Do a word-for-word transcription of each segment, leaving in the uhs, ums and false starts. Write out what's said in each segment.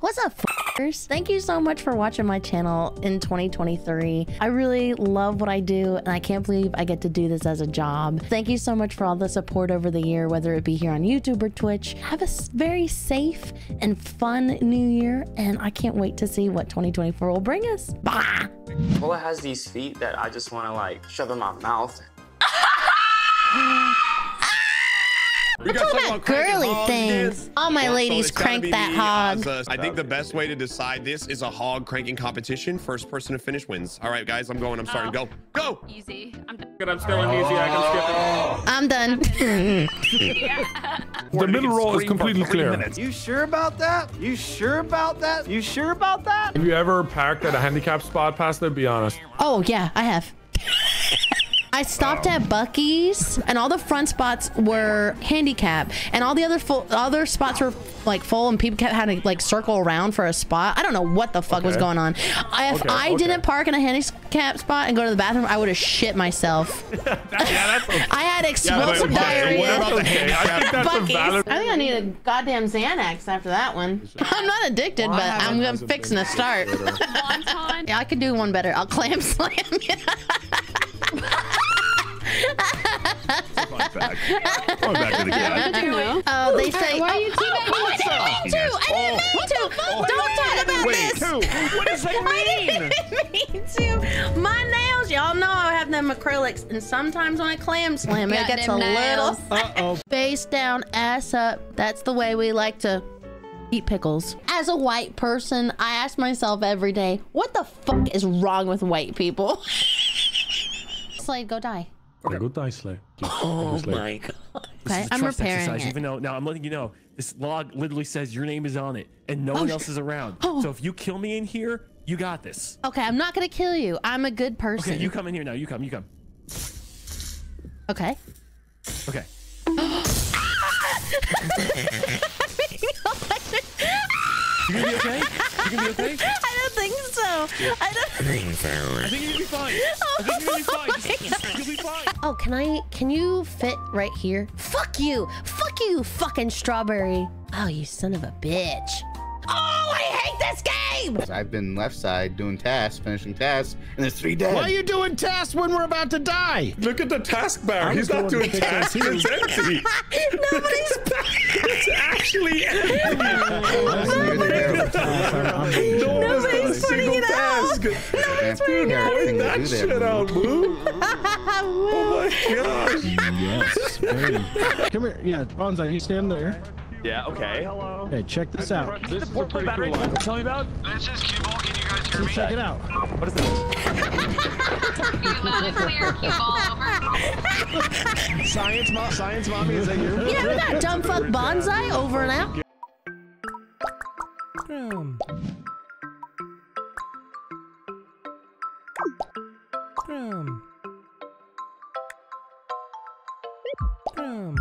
What's up, f***ers? Thank you so much for watching my channel in twenty twenty-three. I really love what I do, and I can't believe I get to do this as a job. Thank you so much for all the support over the year, whether it be here on YouTube or Twitch. Have a very safe and fun new year, and I can't wait to see what twenty twenty-four will bring us. Bye! Nola has these feet that I just want to, like, shove in my mouth. We got talking about girly things. All my ladies crank that hog. I think the best way to decide this is a hog cranking competition. First person to finish wins. All right, guys, I'm going. I'm starting. Go. Go. Easy. I'm done. I'm still on easy. I can skip it. I'm done. The middle roll is completely clear. You sure about that? You sure about that? You sure about that? Have you ever parked at a handicap spot past there? Be honest. Oh, yeah, I have. I stopped um. at Bucky's, and all the front spots were handicapped, and all the other full, other spots were like full, and people kept having to like circle around for a spot. I don't know what the fuck okay. was going on. I, if okay, I okay. didn't park in a handicapped spot and go to the bathroom, I would have shit myself. that, yeah, that's okay. I had explosive yeah, diarrhea. What about okay. I think that's Bucky's. I think I need a goddamn Xanax after that one. I'm not addicted, well, but I'm gonna fixing to start. Yeah, I could do one better. I'll clam slam. Oh, they say. Why are you teabagging? Oh, I didn't mean to. I didn't mean to. Oh, don't talk about wait, this. Two. What does that mean? I didn't mean to. My nails, y'all know I have them acrylics, and sometimes when I clam slam, it gets a nails. little uh -oh. face down, ass up. That's the way we like to eat pickles. As a white person, I ask myself every day, what the fuck is wrong with white people? Slade, go die. Okay, go die, Slade. Oh my god. Okay, I'm repairing it. Even though, now I'm letting you know, this log literally says your name is on it and no oh, one else is around. Oh. So if you kill me in here, you got this. Okay, I'm not gonna kill you. I'm a good person. Okay, you come in here now. You come, you come. Okay. Okay. You gonna be okay? You gonna be okay? I don't think so. Yeah. I don't think so. I think you're gonna be fine. I think you're gonna be fine. Just, just, you'll be fine. Oh, can I? Can you fit right here? Fuck you! Fuck you, fucking strawberry! Oh, you son of a bitch! Oh, I hate this game! I've been left side doing tasks, finishing tasks, and there's three dead. Why are you doing tasks when we're about to die? Look at the task bar. I'm He's not doing tasks. It's empty. Nobody's. It's actually empty. Nobody's, no Nobody's putting it task. out. Nobody's putting it out. Point that shit out, Lou. Oh my gosh. Yes, baby. Come here. Yeah, Bonzai, you stand there. Yeah, okay. Hello. Hey, check this out. This is a pretty cool one. Tell me about it. This is Q-Ball. Can you guys hear me? Check it out. What is this? You're not clear, Q-Ball, over. Science, mom, science, mommy, is that you? Yeah, we got dumb fuck Bonsai over and out. Boom. Boom. Boom.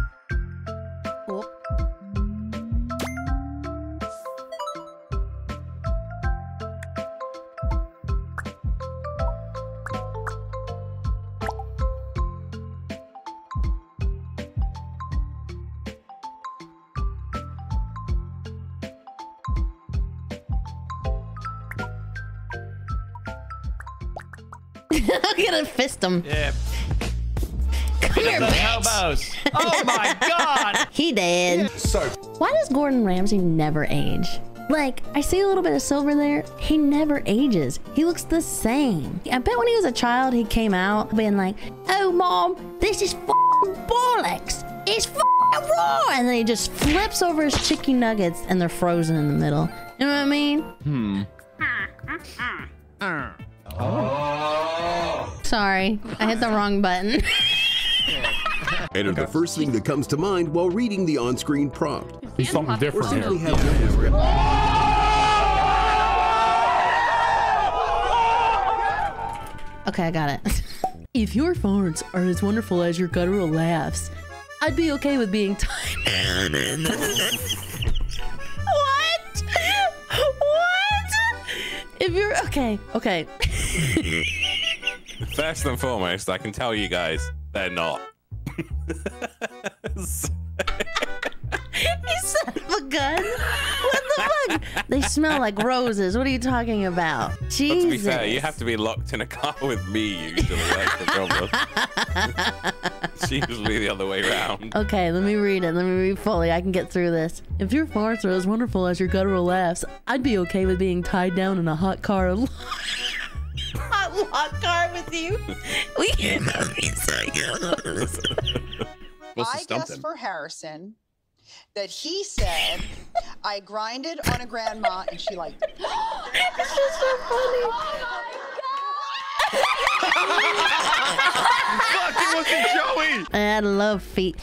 I'm gonna fist him. Yeah. Come here, bitch. Oh my god. He dead. So why does Gordon Ramsay never age? Like, I see a little bit of silver there. He never ages. He looks the same. I bet when he was a child, he came out being like, "Oh, mom, this is f***ing bollocks. It's f***ing raw." And then he just flips over his chicken nuggets, and they're frozen in the middle. You know what I mean? Hmm. Uh. Oh. Sorry, I hit the wrong button. Enter the first thing that comes to mind while reading the on-screen prompt. There's something different here. Yeah. Have okay, I got it. If your farts are as wonderful as your guttural laughs, I'd be okay with being tied. What? What? If you're okay, okay. First and foremost, I can tell you guys they're not. He's son of a gun. What the Look, they smell like roses. What are you talking about? Jesus. But to be fair, you have to be locked in a car with me usually. That's the problem. It's usually the other way around. Okay, let me read it. Let me read fully. I can get through this. If your farts are as wonderful as your guttural laughs, I'd be okay with being tied down in a hot car alone. Hot lock car with you? We can't be serious. I guess him? for Harrison that he said I grinded on a grandma and she liked it. This is so funny. Oh my God. Fuck, it wasn't Joey. I love feet.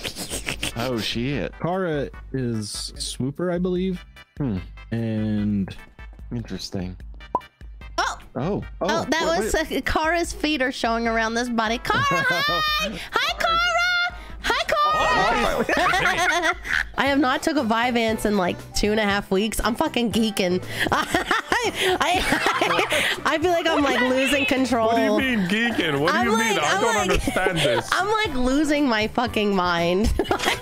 Oh shit. Kara is Swooper, I believe. Hmm. And interesting. Oh. Oh, oh, oh that wait, was wait. Uh, Kara's feet are showing around this body. Kara, hi! Hi, Kara! Hi, Kara! Oh, I have not took a Vyvanse in like two and a half weeks. I'm fucking geeking. I, I, I feel like I'm like losing control. What do you mean geeking? What do I'm you like, mean? I I'm don't like, understand this. I'm like losing my fucking mind. What? I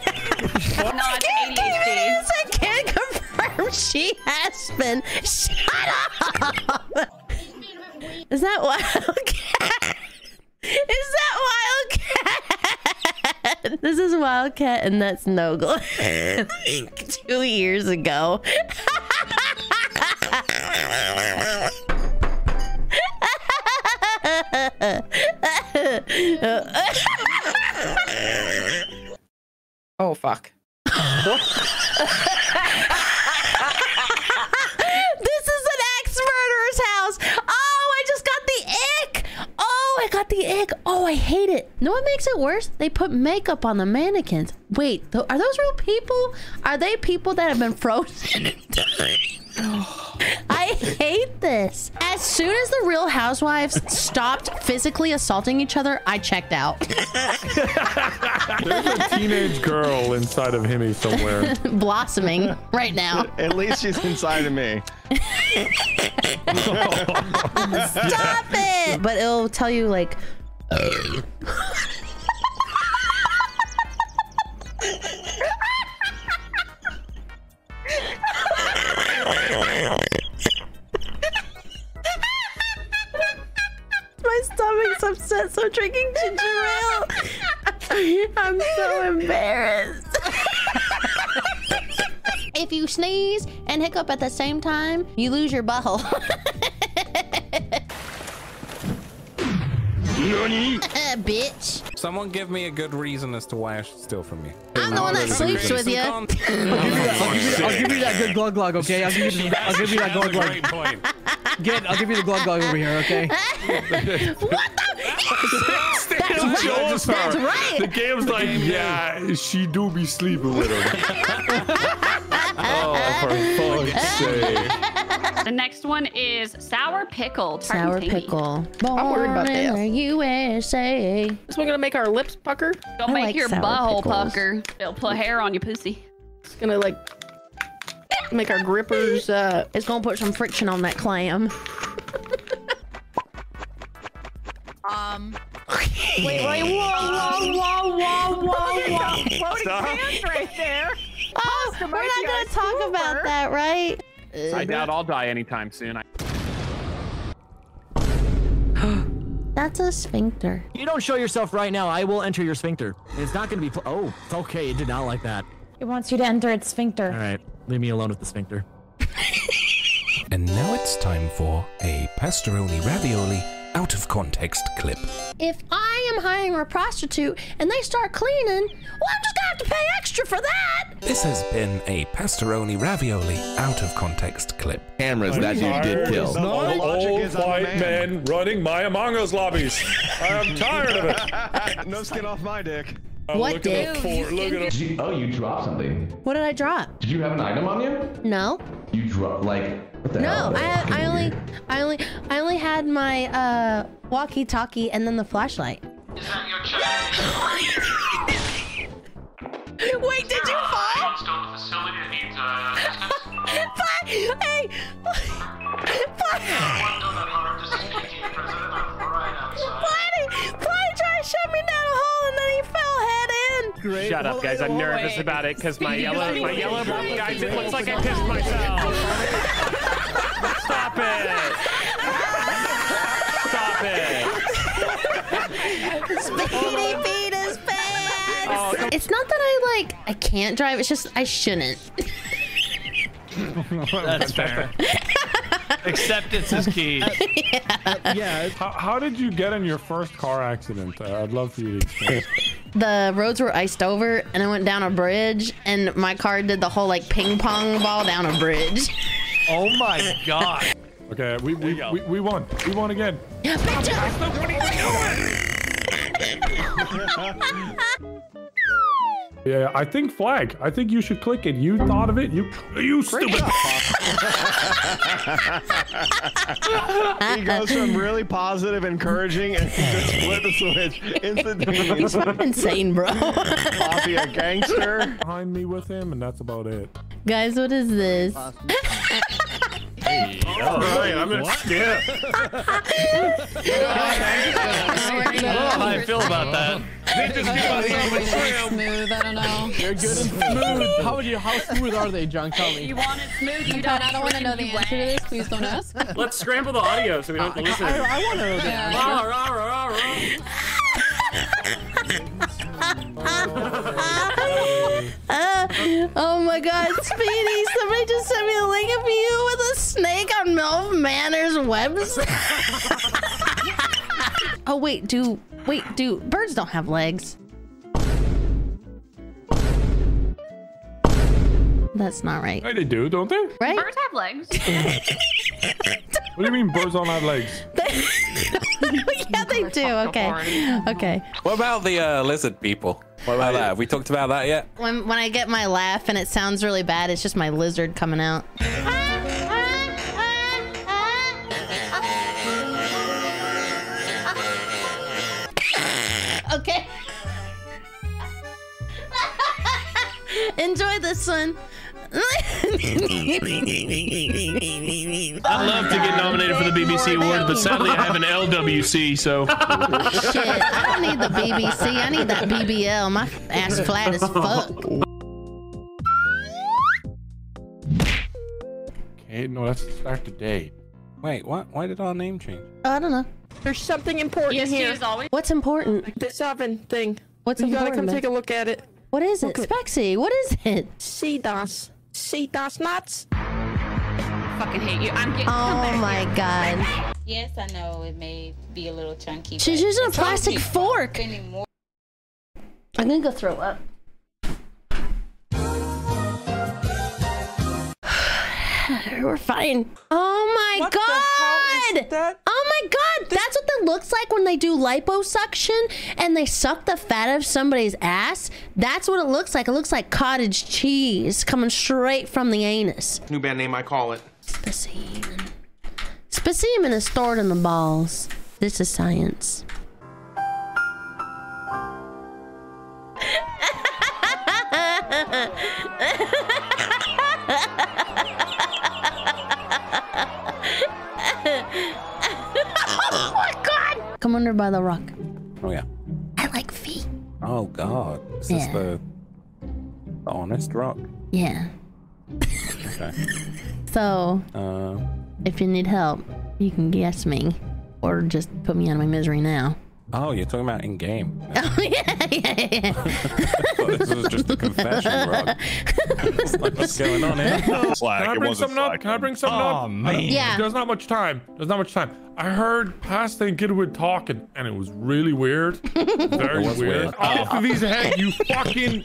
can't give it. I can't confirm she has been. Shut up! Is that Wildcat? Is that Wildcat? This is Wildcat and that's Nogla. Two years ago. Oh, fuck. The egg. Oh, I hate it. No, what makes it worse? They put makeup on the mannequins. Wait, th are those real people? Are they people that have been frozen in time? I hate this. As soon as the Real Housewives stopped physically assaulting each other, I checked out. There's a teenage girl inside of Himmy somewhere. Blossoming right now. At least she's inside of me. Stop yeah. it! But it'll tell you like... Uh. My stomach's upset, so I'm drinking ginger ale. I'm so embarrassed. If you sneeze and hiccup at the same time, you lose your butthole. Uh, bitch. Someone give me a good reason as to why I should steal from you. I'm the one that sleeps with you. I'll give you that good glug glug, okay? I'll give you, I'll give you that glug glug. Get, I'll give you the glug glug over here, okay? What the? That's right. That's right. The game's like, yeah, she do be sleeping with him. Oh, for fuck's sake. The next one is Sour Pickle. Sour Pickle. Born I'm worried about this. In the U S A. This one gonna make our lips pucker? Don't I make like your butthole pucker. It'll put hair on your pussy. It's gonna like make our grippers uh it's gonna put some friction on that clam. Um Wait, wait, whoa, whoa, whoa, whoa, whoa, whoa. Floating hands right there. Oh, we're not gonna talk about that, right? I doubt I'll die anytime soon. I... That's a sphincter. You don't show yourself right now, I will enter your sphincter. It's not gonna be... Oh, okay, it did not like that. It wants you to enter its sphincter. All right, leave me alone with the sphincter. And now it's time for a pastoroni ravioli out of context clip. If I am hiring a prostitute and they start cleaning, well, I'm just gonna have to pay extra for that. This has been a pastoroni ravioli out of context clip. Cameras that dude did kill. Old white men running my Among Us lobbies. I'm tired of it. No skin off my dick. I'm what did? Oh, you dropped something. What did I drop? Did you have an item on you? No. You dropped like. No, I, I only, I only, I only had my uh, walkie-talkie and then the flashlight. Is that your child? Wait, did you fall? Hey, Pliny, Pliny tried to shut me down a hole and then he fell head in. great. Shut up, guys. I'm nervous about it because my yellow, my yellow one, guys. It looks like I pissed myself. Stop it! Stop it! Spaghetti beat his pants. It's not that I like I can't drive. It's just I shouldn't. That's fair. Acceptance is key. Uh, yeah. Uh, yeah. How, how did you get in your first car accident? Uh, I'd love for you to explain. The roads were iced over, and I went down a bridge, and my car did the whole like ping pong ball down a bridge. Oh my god. Okay, we we, we we won. We won again. Yeah, yeah, I think flag. I think you should click it. You thought of it. You, you stupid. He goes from really positive, encouraging, and just flip the switch instantly. He's insane, bro. Mafia gangster. Behind me with him, and that's about it. Guys, what is this? Hey, oh, all right, I'm gonna skip. I don't I feel about that. They just give us so much smooth. I don't know. They're good and smooth. How would you? How smooth are they, John? Tell me. You want it smooth? You don't. I don't want to know the answer to this. Please don't ask. Let's scramble the audio so we don't have to listen. I, I want to know the answer. Uh, oh my God, Speedy! Somebody just sent me a link of you with a snake on Milf Manor's website. Oh wait, do wait do birds don't have legs? That's not right. They do, don't they? Right? Birds have legs. What do you mean birds don't have legs? Yeah, they do. Okay, okay. What about the uh, lizard people? What about that? Have we talked about that yet? When when I get my laugh and it sounds really bad, it's just my lizard coming out. Okay. Enjoy this one. I'd love to get nominated for the B B C award, but sadly I have an L W C, so. Shit, I don't need the B B C. I need that B B L. My ass flat as fuck. Okay, no, that's the start of the day. Wait, what? Why did our name change? I don't know. There's something important yes, here. Always What's important? This oven thing. What's you important? You gotta come take a look at it. What is it, Spexy? What is it? Sea dust. Sea dust nuts. I fucking hate you. I'm getting. Oh my god. Here. Yes, I know it may be a little chunky. She's using a plastic fork. Anymore. I'm gonna go throw up. We're fine. Oh my what god! The hell is that? Oh my god! This That's what that looks like when they do liposuction and they suck the fat out of somebody's ass. That's what it looks like. It looks like cottage cheese coming straight from the anus. New band name, I call it. Specimen. Specimen is stored in the balls. This is science. Oh my god! Come under by the rock. Oh yeah. I like feet. Oh god. Is yeah. this the, the honest rock? Yeah. Okay. So, uh, if you need help, you can guess me. Or just put me out of my misery now. Oh, you're talking about in-game. Oh, yeah, yeah, yeah. I thought this was just a confession, Rob. Like, what's going on here? Can I bring something up? Can I bring something oh, up? Oh, man. Yeah. There's not much time. There's not much time. I heard Past and Kidwood talking, and it was really weird. Very weird. weird. Off oh. of his head, you fucking...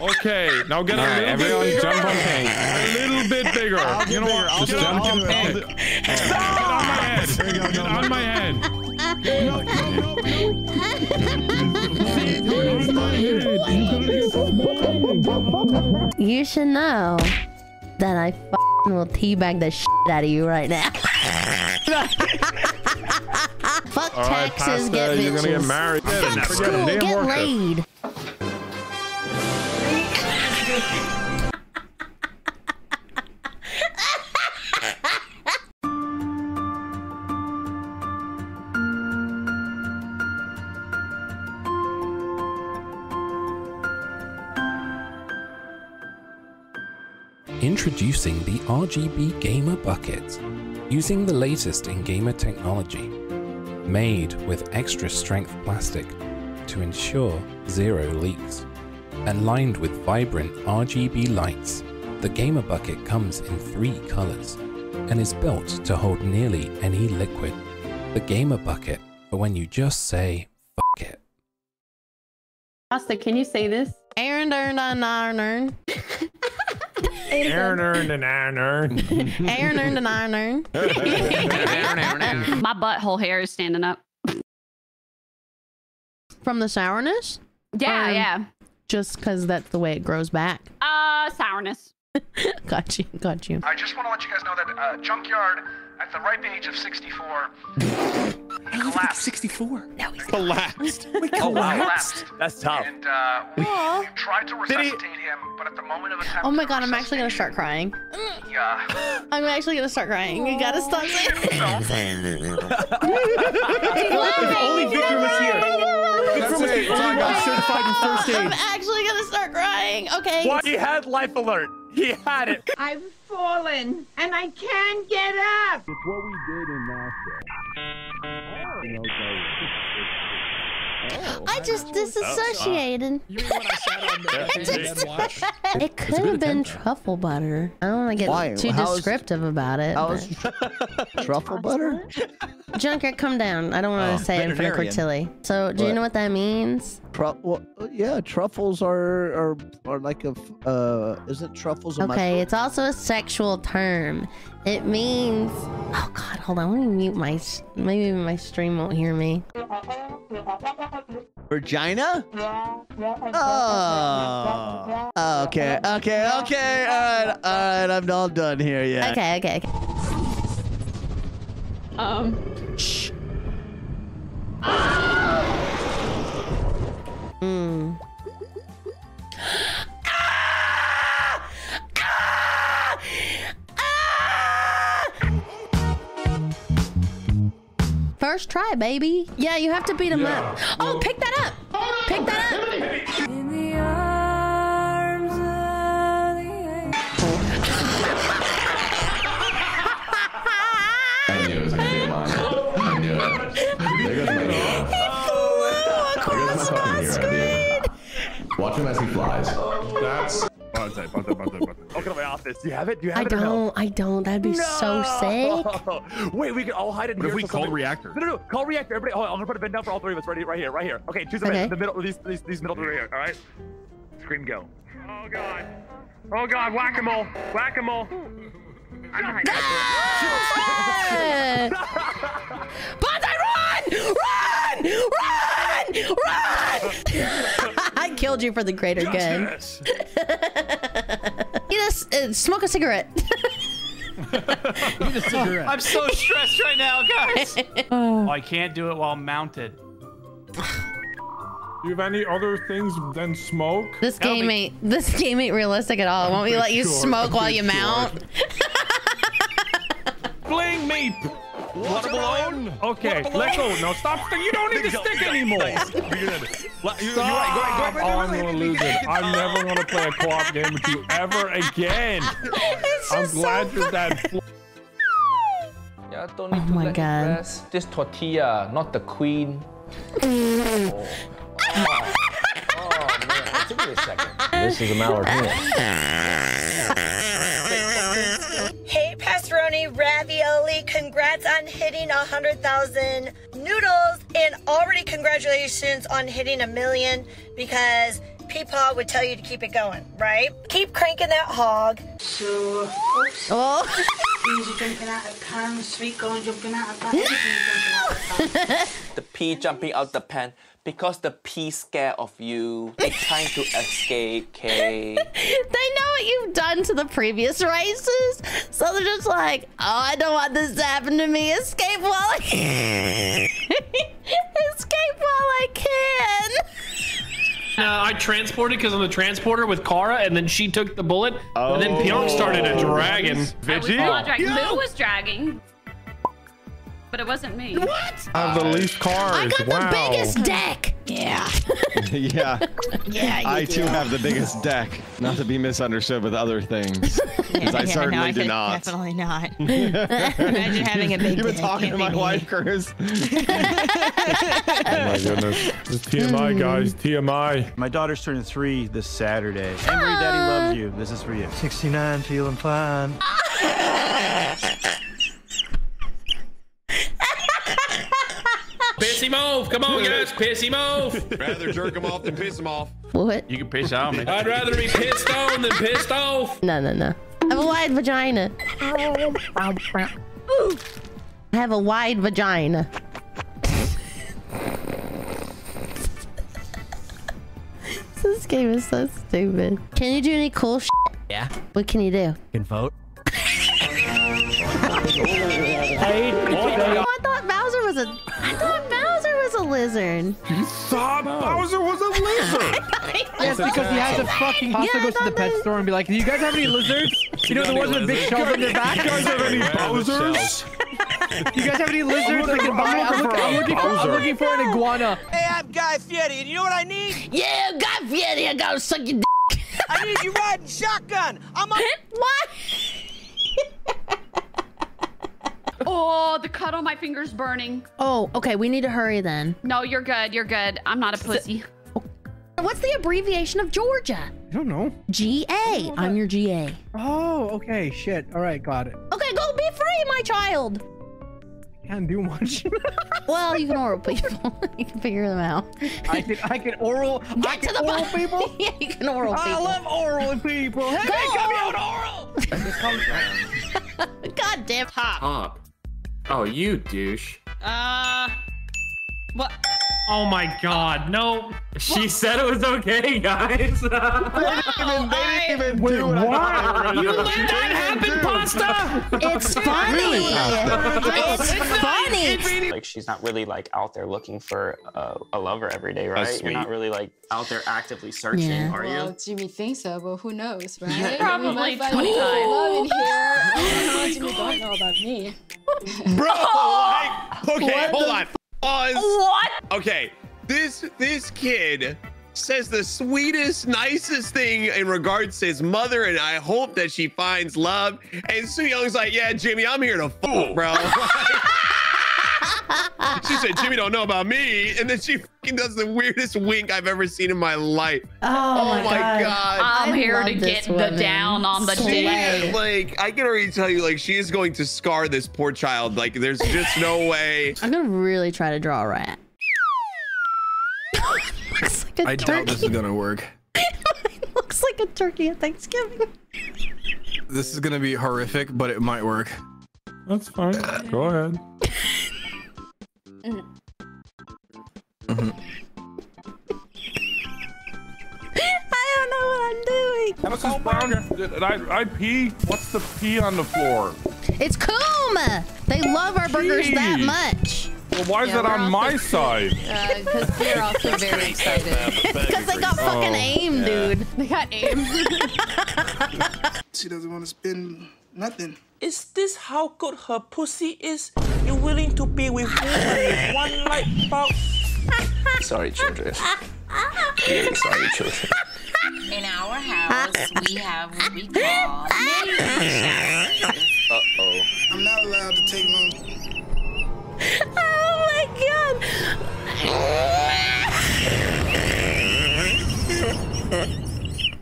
Okay, now get no, a little everyone bit bigger. Jump on pink. A little bit bigger. I'll you know what? I'll get jump on pink. Get on my head. Get on my head. No, no, no, no. You should know that I f***ing will teabag the shit out of you right now. Fuck All taxes, right, Pasta, get you're bitches. Gonna get married. Fuck school, get laid. Introducing the R G B Gamer Bucket, using the latest in gamer technology, made with extra strength plastic to ensure zero leaks, and lined with vibrant R G B lights. The Gamer Bucket comes in three colors and is built to hold nearly any liquid. The Gamer Bucket for when you just say fuck it. Asta, can you say this? Aaron, Aaron, Aaron, Aaron. Aaron earned an iron earn. Aaron earned an iron earn. My butthole hair is standing up. From the sourness? Yeah, um, yeah. Just because that's the way it grows back. Uh, sourness. Got you, got you. I just want to let you guys know that uh, Junkyard, at the ripe age of sixty-four, he collapsed. sixty-four? No, he's collapsed. We collapsed. Oh, collapsed. That's tough. And uh, we, we tried to resuscitate he... him, but at the moment of attempt. Oh my God, I'm actually gonna start crying. Yeah. I'm actually gonna start crying. You gotta stop saying it. Only Victor was here. It. Oh, I'm actually gonna start crying. Okay. Why, he had life alert. He had it. I've fallen and I can't get up. It's what we did in NASA. Oh. I just disassociated. It could have been truffle butter. I don't want to get Why? too How's... descriptive about it. Truffle butter? Junker, come down. I don't want to oh, say it in front of Cortilli. So, do what? you know what that means? Tru well, yeah, truffles are are, are like a uh, isn't truffles? A okay, mushroom? It's also a sexual term. It means. Oh God, hold on. Let me mute my. Maybe my stream won't hear me. Vagina? Oh. oh okay. Okay. Okay. All right. All right. I'm all done here. Yeah. Okay. Okay. Okay. Um. Shh. Ah! Mm. Ah! Ah! Ah! First try, baby. Yeah, you have to beat him yeah. up. Oh, pick that up. Pick that up. In the arms of the I knew it was gonna be a line. Oh, he flew across my screen! Watch him as he flies. That's... I'll go to my office. Do you have it? Do you have I it? I don't. I don't. That'd be no! so sick. Wait, we can all hide it. What if we call reactor? No, no, no. Call reactor. Everybody, hold on. I'm gonna put a bend down for all three of us. Right, right here, right here. Okay, choose a okay. the middle. These, these, these middle three right here. All right. Scream, go. Oh God. Oh God. Whack-a-mole. Whack-a-mole. I'm behind ah! Bonsai, run! Run! Run! Run! I killed you for the greater yes, good. Yes. You just uh, smoke a cigarette. a cigarette. I'm so stressed right now, guys. Oh, I can't do it while mounted. Do you have any other things than smoke? This That'll game be... ain't this game ain't realistic at all. I'm Won't we let sure. you smoke I'm while you sure. mount? Bling me! What alone? Okay, Waterballoon. Let go. No, stop. You don't need to stick anymore. Stop. I'm gonna lose it. I'm never gonna play a co-op game with you ever again. I'm glad so you're that. Yeah, don't need oh to my let God. It rest. This tortilla, not the queen. Oh. Oh. Oh man, it took me a second. This is a malorino. Hey, Pastoroni Ravioli, congrats on hitting a hundred thousand noodles, and already congratulations on hitting a million. Because Peepaw would tell you to keep it going, right? Keep cranking that hog. So, oops. Oh. Jumping out of pan, sweet corn jumping out of pan. No! The pea jumping out the pan because the pea's scared of you. It's trying to escape, Kay. They know what you've done to the previous races, so they're just like, oh, I don't want this to happen to me. Escape while I can. Escape while I can. Uh, I transported because I'm the transporter with Kara, and then she took the bullet, oh. and then Pyong started a dragon. I was not dragging. Yeah. Who was dragging? But it wasn't me. What? I have the least cards. I got wow. the biggest deck. Yeah. yeah. Yeah. You I do. too have the biggest deck, not to be misunderstood with other things. Yeah, I yeah, certainly no, I do not. Definitely not. Imagine having a big. You've been talking to my me. wife, Chris. Oh my goodness. This is T M I, guys. T M I. My daughter's turning three this Saturday. Emery, ah. Daddy loves you. This is for you. sixty-nine, feeling fine. Piss him off! Come on, guys! Piss him off! Rather jerk him off than piss him off. What? You can piss out, man. I'd rather be pissed on than pissed off. No, no, no. I have a wide vagina. Ooh. I have a wide vagina. This game is so stupid. Can you do any cool shit? Yeah. What can you do? You can vote. Hey, oh, I thought Bowser was a... I thought Bowser was a lizard. You thought no. Bowser was a lizard? Yes, because he has a fucking... Pasta yeah, goes to the pet was... store and be like, do you guys have any lizards? You know, the ones with big shells on their back? Do you guys have any Bowsers? Do you guys have any lizards I can buy? I'm looking, I'm looking, for, I'm looking for an iguana. Hey, I'm Guy Fieri, and you know what I need? Yeah, Guy Fieri, I gotta suck your dick. I need you riding shotgun. I'm a... What? Oh, the cut on my finger's burning. Oh, okay. We need to hurry then. No, you're good. You're good. I'm not a pussy. What's the abbreviation of Georgia? I don't know. G A. Don't know. I'm your G A. Oh, okay. Shit. All right. Got it. Okay. Go be free, my child. I can't do much. Well, you can oral people. You can figure them out. I can, I can oral. Get I can to the oral people? Yeah, you can oral people. I love oral people. Hey, go come oral. out oral. God damn. Hop. Hop. Oh, you douche. Uh, what? Oh my God, no. She what? said it was okay, guys. Wow, I didn't even do it. What? You let that happen, Pasta? It's funny. Really, it's, it's funny. It's funny. Like, she's not really like out there looking for uh, a lover every day, right? Oh, you're not really like out there actively searching, yeah. are you? Well, Jimmy thinks so, but who knows, right? Yeah, probably twenty-nine. Love in here. Oh, Jimmy don't know about me. Bro, oh, like, okay, hold on. Pause. What? Okay, this this kid says the sweetest, nicest thing in regards to his mother, and I hope that she finds love. And Soo Young's like, yeah, Jimmy, I'm here to fuck, bro. She said, Jimmy don't know about me. And then she fucking does the weirdest wink I've ever seen in my life. Oh, oh my God. God. I'm I here to get woman. the down on the day. Like, I can already tell you, like, she is going to scar this poor child. Like, there's just no way. I'm going to really try to draw a rat. Looks like a I turkey. doubt this is going to work. It looks like a turkey at Thanksgiving. This is going to be horrific, but it might work. That's fine. Go ahead. Mm. Mm-hmm. I don't know what I'm doing. This is brown. I, I pee. What's the pee on the floor? It's Kuma. They love our Jeez. burgers that much. Well, why is yeah, that on my too, side? Because uh, they're also very excited. Because they got fucking oh, aim, yeah. dude. They got aim. She doesn't want to spend nothing. Is this how good her pussy is? You willing to be with me one light bulb? Sorry, children. Really sorry, children. In our house, we have what we call Uh-oh. I'm not allowed to take long. Oh, my God.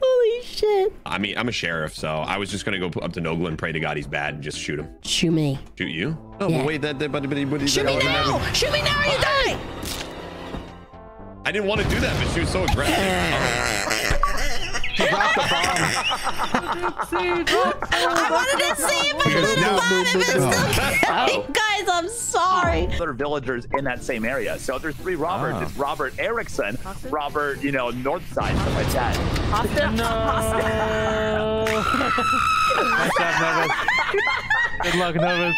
Holy shit. I mean, I'm a sheriff, so I was just going to go up to Nogla and pray to God he's bad and just shoot him. Shoot me. Shoot you? Oh, yeah. But wait, that, that, but, but, but, shoot that, me now! That, shoot me now or you die! I didn't want to do that, but she was so aggressive. She dropped the bomb. I wanted to see if I let it out if it's still killing. Guys, I'm sorry. Other villagers in that same area. So there's three Roberts. Oh. It's Robert Erickson, Robert, you know, Northside, something like that. Austin? No. Austin. Good luck, Novus.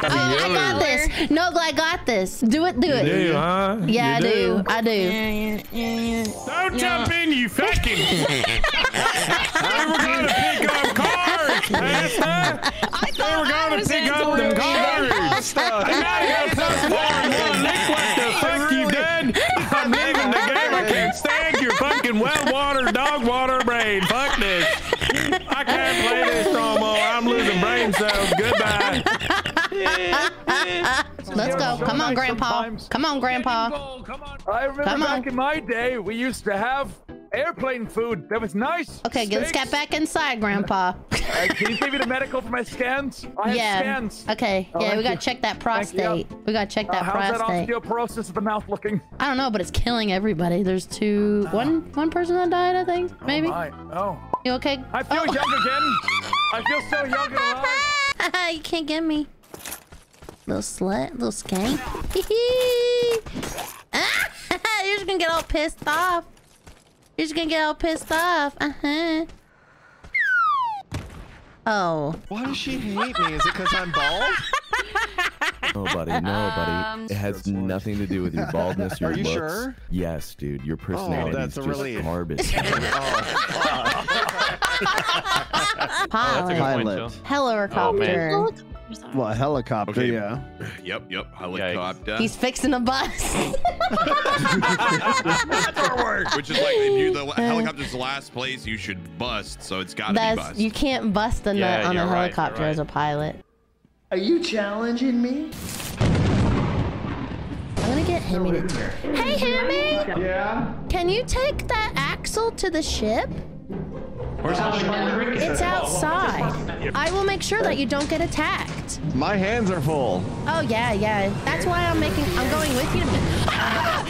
I got this. No, I got this. Do it, do it. You do, huh? Yeah, I do. I do. Yeah, yeah, yeah, yeah. Don't jump in, you fucking. They were gonna pick up cards, Pasta. They were gonna pick up them cards. brain. Fuck this. I can't play this no more. I'm losing brain cells. Goodbye. Let's go. Come on, Grandpa. Come on, Grandpa. I remember back in my day, we used to have airplane food. That was nice. Okay, let's get back inside, Grandpa. Uh, can you give me the medical for my scans? I have yeah. scans. Okay. Oh, yeah, we gotta, we gotta check that prostate. We gotta check that prostate. How's that osteoporosis of the mouth looking? I don't know, but it's killing everybody. There's two, uh, one, one person that died, I think. Oh maybe. My. Oh. You okay? I feel oh. young again. I feel so young and alive. You can't get me. Little slut, little skank. You're just gonna get all pissed off. You're just gonna get all pissed off. Uh huh. Oh. Why does she hate me? Is it because I'm bald? Nobody, nobody. Um, it has nothing to do with your baldness, your Are you looks. Sure? Yes, dude. Your personality oh, is just relief. Garbage. oh, Pilot. Helicopter. Oh, well, a helicopter, okay. yeah. Yep, yep, helicopter. Yikes. He's fixing a bus. That's our work. Which is like, if you, the helicopter's the last place you should bust, so it's gotta That's, be bust. You can't bust a nut yeah, on a helicopter right, right. as a pilot. Are you challenging me? I'm gonna get Hemi to... Hey, Hemi! Yeah? Can you take that axle to the ship? It's outside. I will make sure that you don't get attacked. My hands are full. Oh yeah, yeah. That's why I'm making. I'm going with you. To... Ah!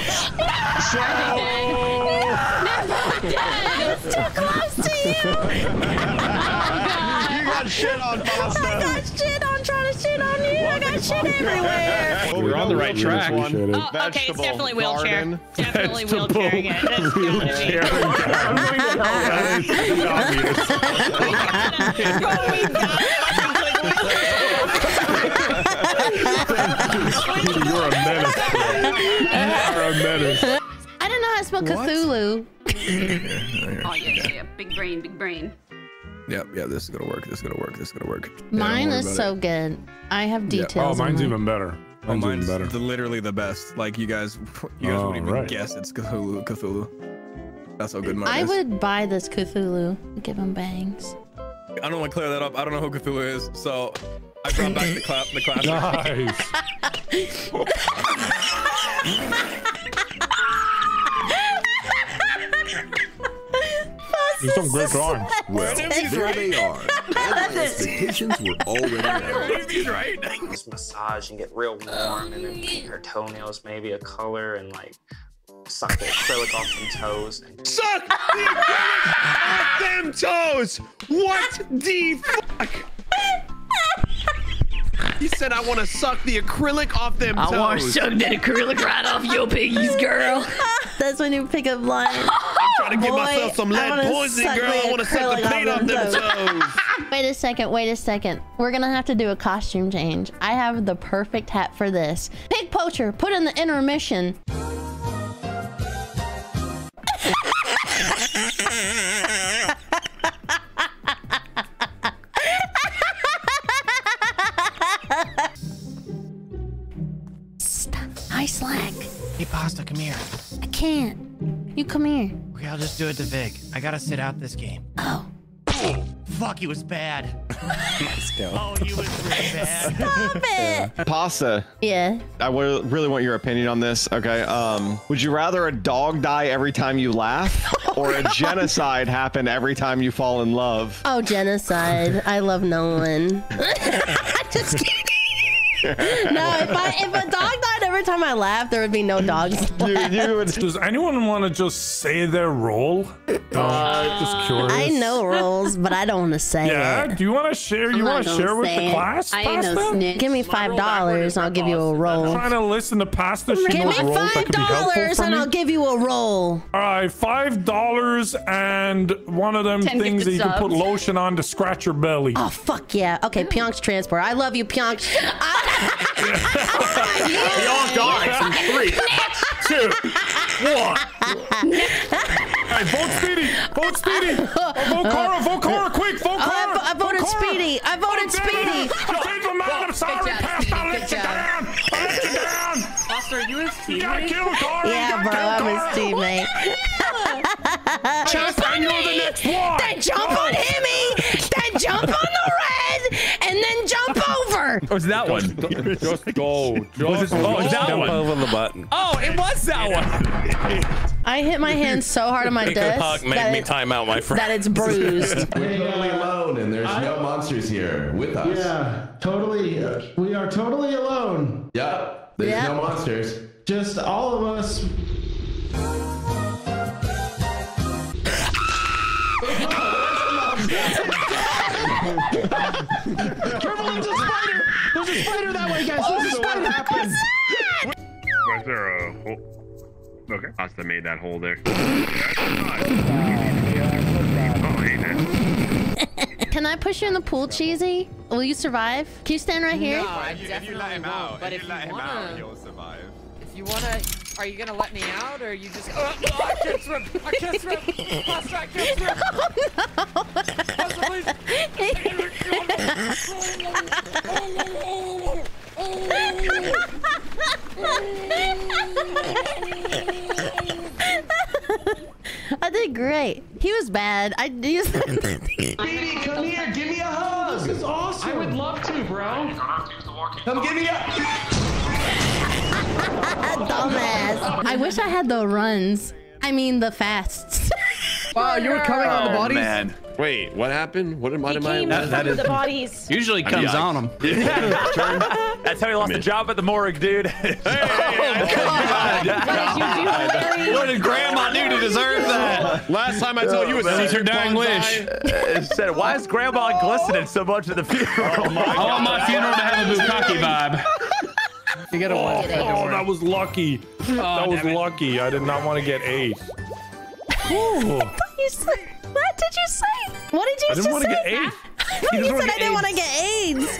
No! No! No! It's too close to you. You got shit on Boston. I got shit on trying to shit on you. I got shit everywhere. Well, we're on the right track. Oh, okay, it's definitely wheelchair. Definitely wheelchair again. That's definitely. You're a menace. You're a menace. I don't know how to spell Cthulhu. Oh, yeah, yeah. Big brain, big brain. Yep, yeah, this is gonna work. This is gonna work. This is gonna work. Mine is so good. I have details. Yeah. Oh, mine's even better. Oh, mine's, mine's even better. The, literally the best. Like, you guys, you guys oh, wouldn't even right. guess it's Cthulhu. Cthulhu. That's how good mine I is. would buy this Cthulhu. Give him bangs. I don't want to clear that up. I don't know who Cthulhu is, so I brought back the clap. The clap. Nice. He's some great drawings. Well, there they are. My expectations were already there. Right. Just massage and get real warm, and then paint her toenails maybe a color and like. Suck the acrylic off them toes. And suck the acrylic off them toes! What the fuck? He said I want to suck the acrylic off them I toes. I want to suck that acrylic right off your piggies, girl. That's when you pick up line. I'm trying to Boy, give myself some lead poison, girl. I want to suck the paint off them toes. Wait a second, wait a second. We're gonna have to do a costume change. I have the perfect hat for this. Pigpoacher, put in the intermission. I slack. Hey, Pasta, come here. I can't. You come here. Okay, I'll just do it to Vic. I gotta sit out this game. Oh. Fuck, he was bad. Let's go. Oh, he was really bad. Stop it. Yeah. Pasta. Yeah. I really want your opinion on this. Okay. Um, would you rather a dog die every time you laugh or a genocide happen every time you fall in love? Oh, genocide. I love no one. Just kidding. No, if, I, if a dog died every time I laughed, there would be no dogs. Dude, you would... Does anyone want to just say their role? Uh, just curious. I know roles, but I don't want to say yeah? it. Yeah, do you want to share? You want to share with the it. class? I ain't no snitch. Give me five dollars, I'll give you a role. I'm trying to listen to Pasta. She give me five dollars, and I'll give you a role. All right, five dollars and one of them Ten things that you subs. can put lotion on to scratch your belly. Oh fuck yeah! Okay, Pyonk's transport. I love you, Pionk. I we all died in three, two, one. Hey, vote Speedy! Vote Speedy! Oh, vote Cora! Vote Cora! Quick! Vote Cora! Oh, I, I voted vote Speedy! I voted Speedy! Change my mind! I'm sorry, Past! I let you down! I let you down! Foster, are you his teammate? You gotta kill Cora! Yeah, bro, I'm his teammate. Jump on me! The next one. Then jump oh. on Himmy! Then jump on the red! And then jump over! Oh, it's that go, one. Go, just go. Just oh, it's that jump one. Over the button. Oh, it was that one. I hit my hand so hard on my desk hug made that, me it, time out, my friend. That it's bruised. We're totally alone, and there's I, no monsters here with us. Yeah, totally. Uh, we are totally alone. Yep, there's yep. no monsters. Just all of us. Purple, there's a spider! There's a spider that way, guys! There's a spider that happened! Was there a hole? Okay. I must have made that hole there. Can I push you in the pool, Cheesy? Will you survive? Can you stand right here? No, I definitely if you let him out, but if, if you, you let wanna, him out, he'll survive. If you wanna, are you gonna let me out, or are you just? Oh, no, I can't swim! I can't swim! I can't swim! Oh, no. I did great. He was bad. I used Petey, come here. Give me a hug. This is awesome. I would love to, bro. Come give me a... Dumbass. I wish I had the runs. I mean the fasts. Wow, you were coming on the bodies? Oh, man. Wait, what happened? What am I? He came that, that is the bodies. Usually comes I mean, on them. Yeah. That's how he lost I mean. the job at the morgue, dude. Hey, oh, God. God. What did you do, Larry? What did Grandma do to deserve that? Last time I told oh, you, it was your dang wish. It said, why is Grandma oh, no. glistening so much at the funeral? Oh, my I want my funeral to have a bukkake vibe. You gotta watch oh, that. Oh, that was lucky. Oh, that was lucky. I did not want to get ace. You said, what did you say? What did you I didn't just say? Get AIDS. You said I didn't want to get AIDS.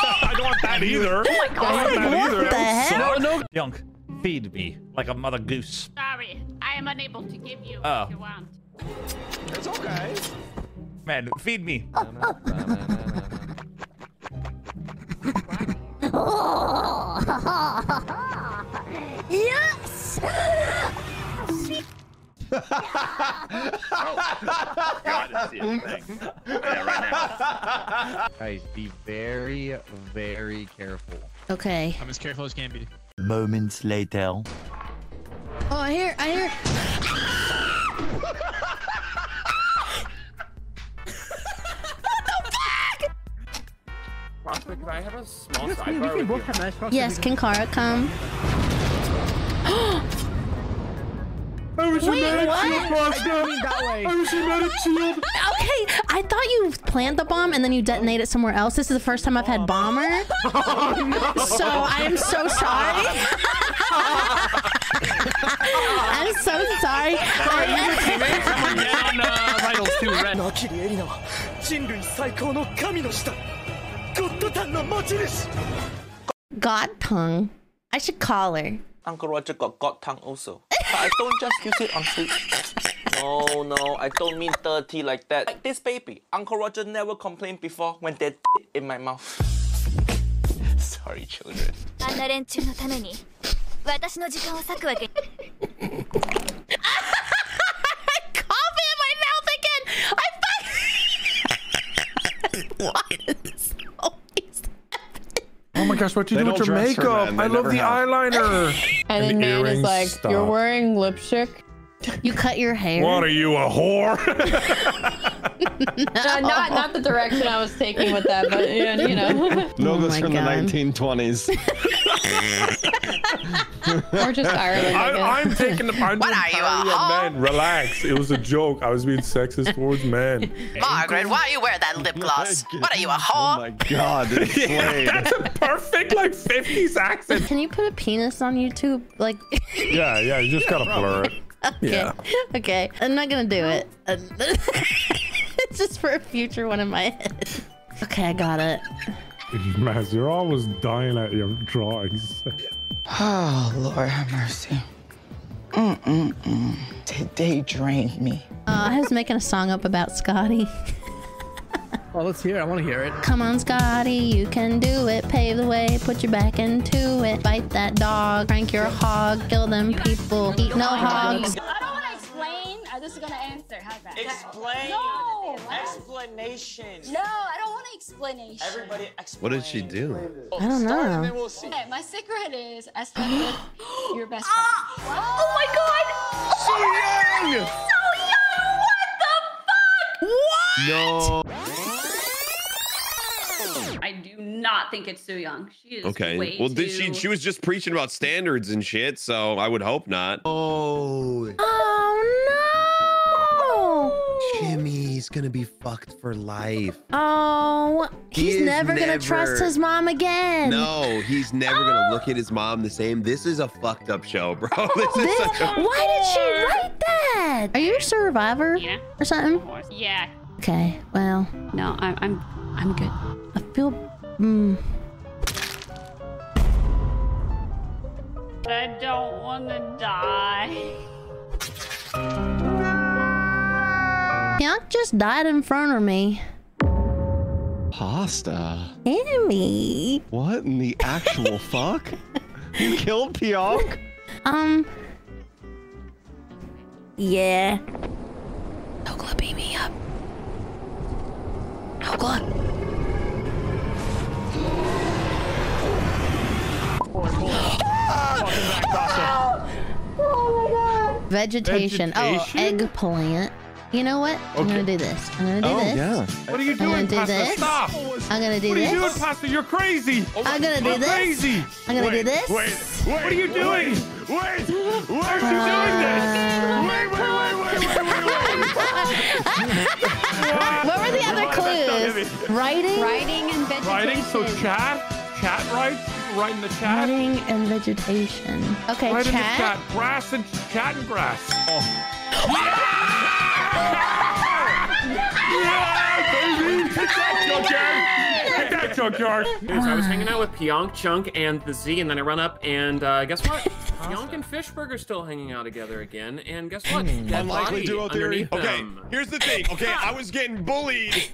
I don't want that either. Oh my God. I don't want that either. What the hell? No, no. Junk, feed me like a mother goose. Sorry, I am unable to give you oh. what you want. It's okay. Man, feed me. Yes! Oh, God, I see it. Thanks. Yeah, right now. Guys, be very, very careful. Okay. I'm as careful as can be. Moments later. Oh, I hear, I hear. What the fuck? Can I have a small sidebar? Yes, can Kara come? I was Wait, a what? I was a shield. Okay, I thought you planned the bomb and then you detonated somewhere else. This is the first time I've had bomber. Oh, no. So I am so sorry. I'm so sorry. God tongue. I should call her. Uncle Roger got God tongue also. But I don't just use it on sleep. No, no, I don't mean dirty like that. Like this baby, Uncle Roger never complained before when they're in my mouth. Sorry, children. Coffee in my mouth again! I fucking... What is always happening? Oh my gosh, what do you do with your makeup? I love the eyeliner. And, and then Nan is like, stop. You're wearing lipstick. You cut your hair. What are you, a whore? No. No, not, not the direction I was taking with that, but yeah, you know. Logos oh from God. the nineteen twenties. Or just Ireland. I, I'm taking the part. What are you, a whore? Man, relax. It was a joke. I was being sexist towards men. Margaret, why do you wear that lip gloss? What are you, a whore? Oh my God. Yeah, that's a perfect, like, fifties accent. Can you put a penis on YouTube? Like. Yeah, yeah. You just gotta blur it. Okay. Yeah. Okay. I'm not gonna do it. It's just for a future one in my head. Okay, I got it. Maz, you're always dying at your drawings. Oh, Lord have mercy. Mm-mm-mm. Today drained me. Uh, I was making a song up about Scotty. Well, let's hear it. I want to hear it. Come on, Scotty, you can do it. Pave the way, put your back into it. Bite that dog, crank your hog, kill them people, eat no hogs. I don't want to explain. who's gonna answer. How's that? Explain. No. Explanation. No, I don't want an explanation. Everybody explain. What did she do? I don't know. And then we'll see. Okay, my secret is I slept with your best friend. Oh my God! So young. So young. What the fuck? What? No. I do not think it's Soo-young. She is okay. Way well, did too... she? She was just preaching about standards and shit, so I would hope not. Oh. Oh no! Jimmy's gonna be fucked for life. Oh, he's he never gonna never... trust his mom again. No, he's never oh. gonna look at his mom the same. This is a fucked up show, bro. This is this... such a... Why did she write that? Are you a survivor? Yeah. Or something? Yeah. Okay. Well. No, I'm. I'm. I'm good. I feel. Mm. I don't want to die. Young just died in front of me. Pasta. Enemy. What in the actual fuck? You killed Pionk? Um. Yeah. Nogla, beat me up. Nogla. Oh my God. Vegetation. Vegetation. Oh, eggplant. You know what? Okay. I'm gonna do this. I'm gonna do oh, this. Yeah. What are you doing, I'm gonna do Pasta? This. Stop! I'm gonna do what this. What are you doing, Pasta? You're crazy! Oh, I'm gonna do this. Crazy. I'm gonna wait, do this. Wait, wait, what are you doing? Wait, wait, why are you doing this? Wait, wait, wait, wait, wait, wait, wait. What were the other clues? Writing? Writing and vegetation. Writing, so chat? Chat rights? Right in the chat. Writing and vegetation. Okay, right chat. Right in the chat. Grass and chat and grass. Oh. Yeah! Yeah, baby! Hit that junkyard! Hit that junkyard! So I was hanging out with Pionk, Chunk, and the Z, and then I run up, and uh, guess what? Pionk and Fishburger still hanging out together again, and guess what? Unlikely duo theory. Okay, them. Here's the thing. Okay, I was getting bullied,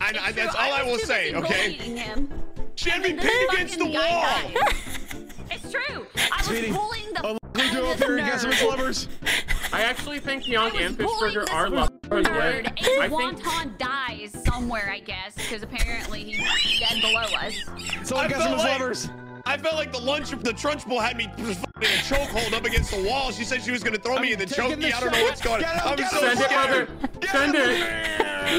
and I, that's all I, I will say. Okay. Him. She had me pinned against the wall! It's true! I Sweetie, was bullying the f*** out there and guess who's lovers? I actually think Pionk and Fishburger are lovers. And Wonton dies somewhere, I guess, because apparently he's dead below us. So I'm guessing his lovers. I felt like the lunch, the Trunchbull had me in a chokehold up against the wall. She said she was going to throw I'm me in the chokey. I don't know what's going on. I'm so Send scared. It, Send it.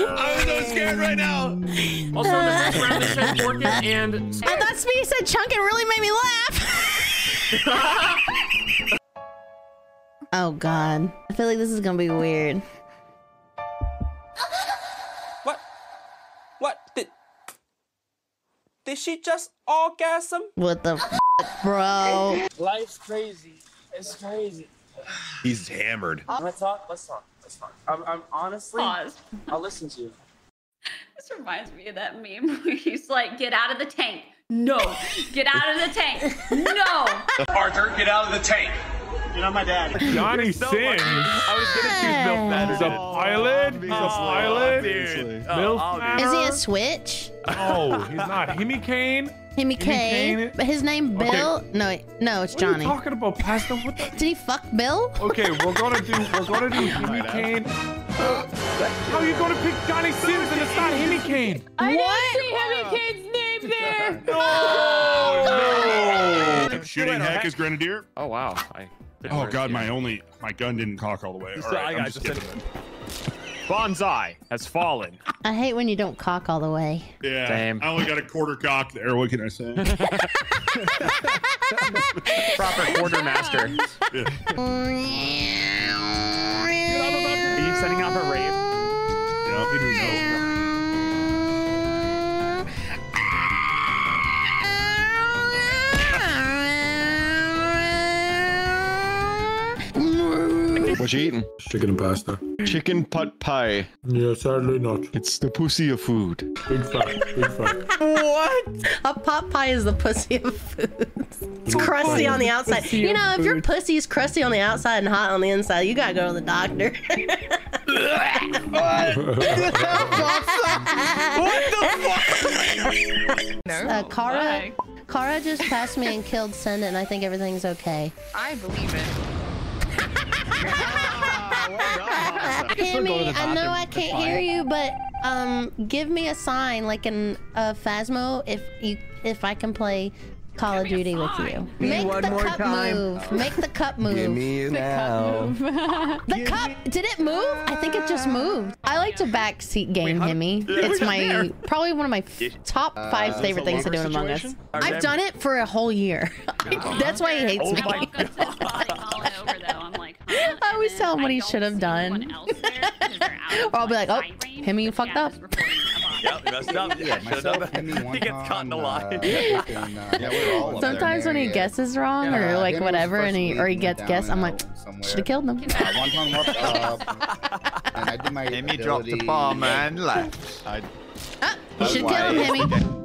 I'm so scared right now. Also, in the first round, they said Orchid and... I thought Speedy said Chunk. It really made me laugh. Oh, God. I feel like this is going to be weird. What? What? Did... Did she just orgasm? What the f***, bro? Life's crazy. It's crazy. He's hammered. Let's talk. Let's talk. Let's talk. I'm, I'm honestly. Pause. I'll listen to you. This reminds me of that meme where he's like, "Get out of the tank." No. Get out of the tank. No. Arthur, get out of the tank. You're not my dad. Johnny Sins. I was gonna choose Milf Manor. He's a pilot. He's a pilot. Dude. Milf Manor. Is he a switch? Oh, he's not. Himmy Kane. Himmy Kane, but his name Bill. Okay. No, no, it's what Johnny. What are you talking about, Pasta? What the? Did he fuck Bill? Okay, we're gonna do. We're gonna do Himmy Kane. How are you gonna pick Johnny Sins and it's not Himmy Kane? I what? Didn't see Himmy Kane's name there. No. Oh, no. Shooting heck is Grenadier. Oh wow. I oh god, my only my gun didn't cock all the way. All right, I got it. Bonsai has fallen. I hate when you don't cock all the way. Yeah, Same. I only got a quarter cock there. What can I say? Proper quartermaster. Yeah. Are you setting up a rave? Yeah, it is over. What you eating? Chicken and pasta. Chicken pot pie. Yeah, sadly not. It's the pussy of food. Big fat, big fat. What? A pot pie is the pussy of food. It's crusty on the outside. Pussy you know, if food. Your pussy's crusty on the outside and hot on the inside, you gotta go to the doctor. What the fuck? No. Uh, Kara, Bye. Kara just passed me and killed Send, and I think everything's okay. I believe it. well Kimmy, go to the I know I can't hear you, but um, give me a sign like in uh, Phasmo if you if I can play Call of Duty with you. Make the cup move. Make the cup move. Give me now. The cup. Did it move? I think it just moved. I like to backseat game, Himmy. It's my probably one of my top five favorite things to do in Among Us. I've done it for a whole year. That's why he hates me. I always tell him what he should have done. Or I'll be like, oh, Himmy, you fucked up. Yep, messed up. Yeah, messed up. He gets caught in the lie. Sometimes when he guesses wrong yeah, or like whatever, and he or he gets guessed, I'm like, should have killed him. Uh, one time walked up, and I did my Himmy dropped the bomb and left. I... Ah, you should kill him, Himmy.